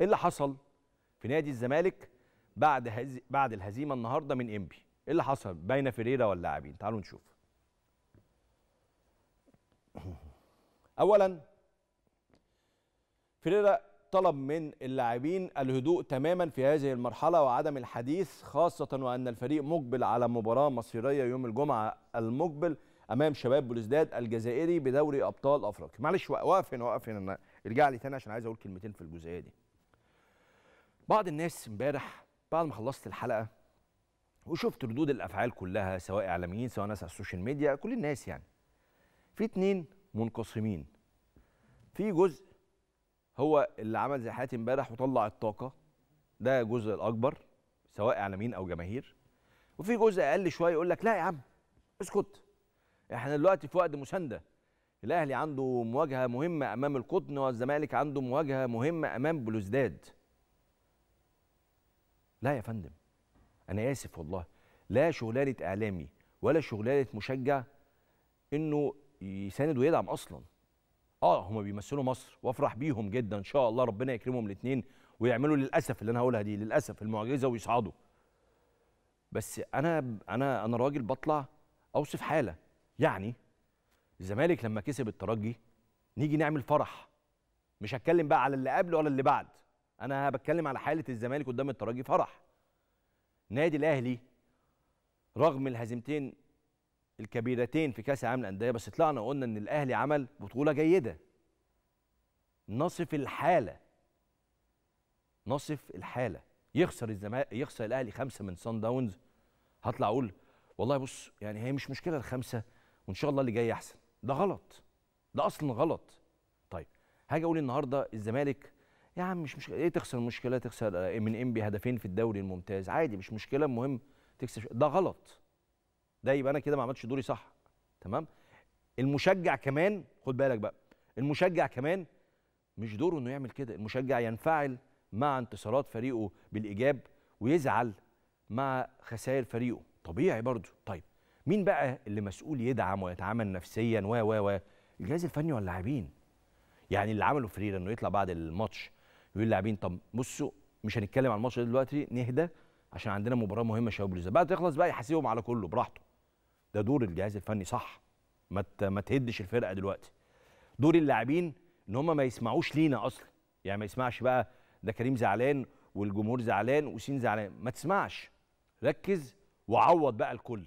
ايه اللي حصل في نادي الزمالك بعد الهزيمه النهارده من انبي؟ ايه اللي حصل بين فيريرا واللاعبين؟ تعالوا نشوف. اولا فيريرا طلب من اللاعبين الهدوء تماما في هذه المرحله وعدم الحديث، خاصه وان الفريق مقبل على مباراه مصيريه يوم الجمعه المقبل امام شباب بلوزداد الجزائري بدوري ابطال افريقيا. معلش وقف هنا وقف هنا، ارجع لي تاني عشان عايز اقول كلمتين في الجزئيه دي. بعض الناس امبارح بعد ما خلصت الحلقه وشفت ردود الافعال كلها، سواء اعلاميين سواء ناس على السوشيال ميديا، كل الناس يعني في اتنين منقسمين. في جزء هو اللي عمل زي حياتي امبارح وطلع الطاقه، ده الجزء الاكبر سواء اعلاميين او جماهير، وفي جزء اقل شويه يقول لك لا يا عم اسكت، احنا دلوقتي في وقت مسانده، الاهلي عنده مواجهه مهمه امام القطن والزمالك عنده مواجهه مهمه امام بلوزداد. لا يا فندم، انا اسف والله، لا شغلانه اعلامي ولا شغلانه مشجع انه يساند ويدعم اصلا. هما بيمثلوا مصر وافرح بيهم جدا، ان شاء الله ربنا يكرمهم الاثنين ويعملوا للاسف اللي انا هقولها دي، للاسف المعجزه ويصعدوا. بس انا راجل بطلع اوصف حاله، يعني الزمالك لما كسب الترجي نيجي نعمل فرح، مش هتكلم بقى على اللي قبل ولا اللي بعد، انا بتكلم على حاله الزمالك قدام الترجي فرح. نادي الاهلي رغم الهزيمتين الكبيرتين في كاس العالم للانديه بس طلعنا وقلنا ان الاهلي عمل بطوله جيده. نصف الحاله، نصف الحاله، يخسر الاهلي 5 من سان داونز، هطلع اقول والله بص يعني هي مش مشكله ال5 وان شاء الله اللي جاي احسن؟ ده غلط، ده اصلا غلط. طيب هاجي اقول النهارده الزمالك يا عم مش مشكله، ايه تخسر مشكله، تخسر من انبي هدفين في الدوري الممتاز عادي مش مشكله، المهم تكسب، ده غلط، ده يبقى انا كده ما عملتش دوري صح. تمام. المشجع كمان خد بالك بقى، المشجع كمان مش دوره انه يعمل كده، المشجع ينفعل مع انتصارات فريقه بالايجاب ويزعل مع خسائر فريقه، طبيعي برضه. طيب مين بقى اللي مسؤول يدعم ويتعامل نفسيا و الجهاز الفني واللاعبين؟ يعني اللي عمله فريرة انه يطلع بعد الماتش يقول للاعبين طب بصوا مش هنتكلم عن الماتش دلوقتي، نهدى عشان عندنا مباراه مهمه شباب بلوزداد، بعد تخلص بقى يحاسبهم على كله براحته. ده دور الجهاز الفني صح، ما تهدش الفرقه دلوقتي. دور اللاعبين ان هم ما يسمعوش لينا اصلا، يعني ما يسمعش بقى ده كريم زعلان والجمهور زعلان وسين زعلان، ما تسمعش، ركز وعوض بقى الكل.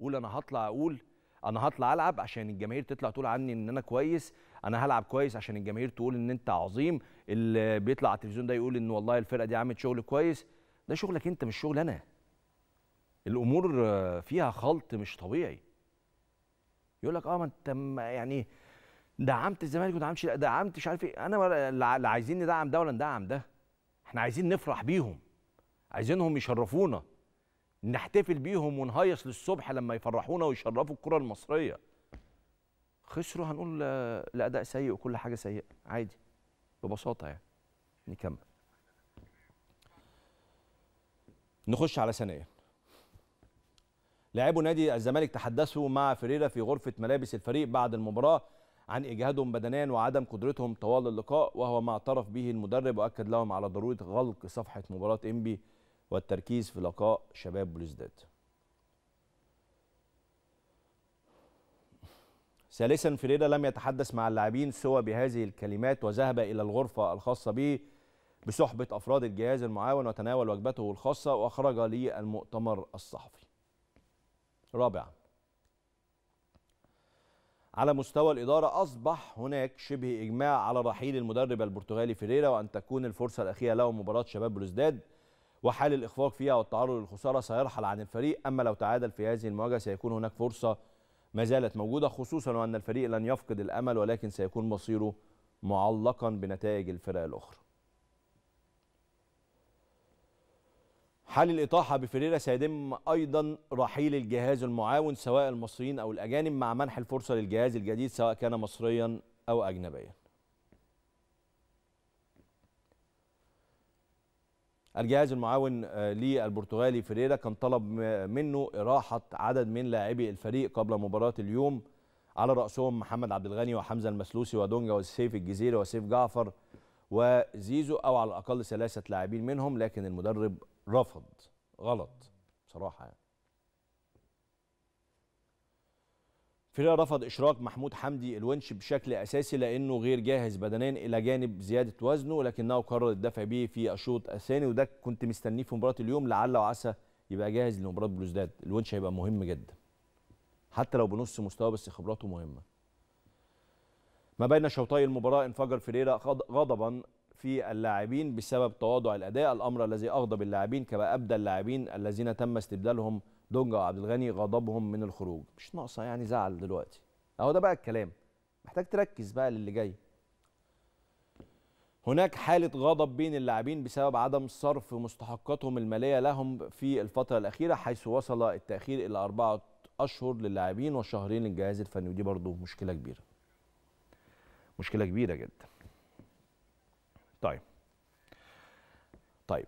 قول انا هطلع، اقول انا هطلع العب عشان الجماهير تطلع تقول عني ان انا كويس، انا هلعب كويس عشان الجماهير تقول ان انت عظيم، اللي بيطلع على التلفزيون ده يقول ان والله الفرقه دي عملت شغل كويس. ده شغلك انت مش شغل انا. الامور فيها خلط مش طبيعي. يقول لك ما انت يعني دعمت الزمالك ودعمتش، دعمت مش عارف ايه، انا اللي عايزين ندعم ده ولا ندعم ده؟ احنا عايزين نفرح بيهم، عايزينهم يشرفونا، نحتفل بيهم ونهيص للصبح لما يفرحونا ويشرفوا الكره المصريه. خسروا هنقول الاداء سيء وكل حاجه سيئه عادي، ببساطه يعني. نكمل نخش على ثانية. لاعبو نادي الزمالك تحدثوا مع فيريرا في غرفة ملابس الفريق بعد المباراة عن إجهادهم بدنيا وعدم قدرتهم طوال اللقاء، وهو ما اعترف به المدرب وأكد لهم على ضرورة غلق صفحة مباراة انبي والتركيز في لقاء شباب بلوزداد. ثالثا فيريرا لم يتحدث مع اللاعبين سوى بهذه الكلمات وذهب إلى الغرفة الخاصة به بصحبة أفراد الجهاز المعاون وتناول وجبته الخاصة وأخرج للمؤتمر الصحفي. رابعا على مستوى الإدارة أصبح هناك شبه إجماع على رحيل المدرب البرتغالي فيريرا وأن تكون الفرصة الأخيرة له مباراة شباب بلوزداد، وحال الإخفاق فيها والتعرض للخسارة سيرحل عن الفريق، أما لو تعادل في هذه المواجهة سيكون هناك فرصة ما زالت موجودة، خصوصا وأن الفريق لن يفقد الأمل ولكن سيكون مصيره معلقا بنتائج الفرق الأخرى. حال الإطاحة بفيريرا سيتم أيضا رحيل الجهاز المعاون سواء المصريين أو الأجانب مع منح الفرصة للجهاز الجديد سواء كان مصريا أو أجنبيا. الجهاز المعاون للبرتغالي فيريرا كان طلب منه إراحة عدد من لاعبي الفريق قبل مباراة اليوم على رأسهم محمد عبد الغني وحمزة المسلوسي ودونجا والسيف الجزيري وسيف جعفر وزيزو او على الاقل ثلاثه لاعبين منهم، لكن المدرب رفض. غلط بصراحه يعني. فيريرا رفض اشراك محمود حمدي الونش بشكل اساسي لانه غير جاهز بدنيا الى جانب زياده وزنه، لكنه قرر الدفع به في الشوط الثاني، وده كنت مستنيه في مباراه اليوم، لعل وعسى يبقى جاهز لمباراه بلوزداد. الونش هيبقى مهم جدا حتى لو بنص مستوى، بس خبراته مهمه. ما بين شوطي المباراه انفجر فيريرا غضبا في اللاعبين بسبب تواضع الاداء، الامر الذي اغضب اللاعبين كما ابدى اللاعبين الذين تم استبدالهم دونجا وعبد الغني غضبهم من الخروج. مش ناقصه يعني زعل دلوقتي، اهو ده بقى الكلام، محتاج تركز بقى للي جاي. هناك حاله غضب بين اللاعبين بسبب عدم صرف مستحقاتهم الماليه لهم في الفتره الاخيره، حيث وصل التاخير الى 4 أشهر للاعبين وشهرين للجهاز الفني، ودي برضه مشكله كبيره. مشكله كبيره جدا. طيب